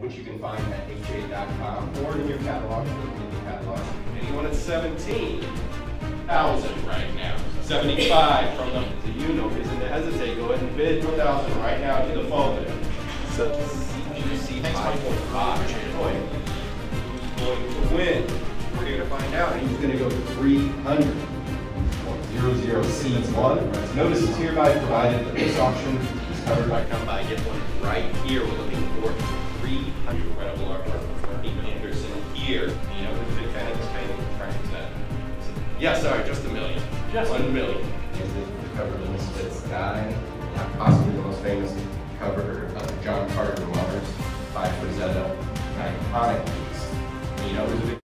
which you can find at HA.com or in your catalog. Anyone at 17,000 right now, 75 from them. So you know, isn't to hesitate. Go ahead and bid 1,000 right now to the phone. So CGC 5.5 going to win. We're going to find out, and he's going to go to 300. 00C1. Notice is hereby provided that this auction is covered by Come By Get One. Right here, we're looking for 300. We're going to blow our Art Anderson here. You know, it's been kind of this kind of Frank Frazetta. Yeah, sorry, just $1 million. Just $1 million. Is it the cover of the Misfit Sky? Yeah, possibly the most famous cover of John Carter Waters by Frazetta. An iconic piece. You know,